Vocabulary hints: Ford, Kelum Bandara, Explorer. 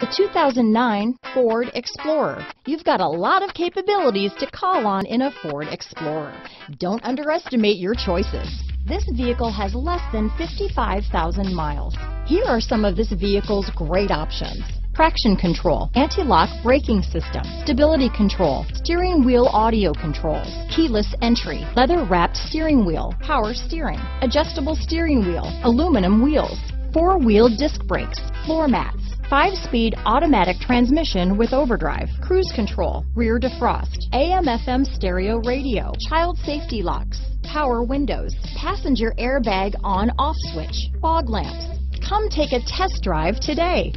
The 2009 Ford Explorer. You've got a lot of capabilities to call on in a Ford Explorer. Don't underestimate your choices. This vehicle has less than 55,000 miles. Here are some of this vehicle's great options: traction control, anti-lock braking system, stability control, steering wheel audio controls, keyless entry, leather-wrapped steering wheel, power steering, adjustable steering wheel, aluminum wheels, four-wheel disc brakes, floor mats, 5-speed automatic transmission with overdrive, cruise control, rear defrost, AM/FM stereo radio, child safety locks, power windows, passenger airbag on/off switch, fog lamps. Come take a test drive today.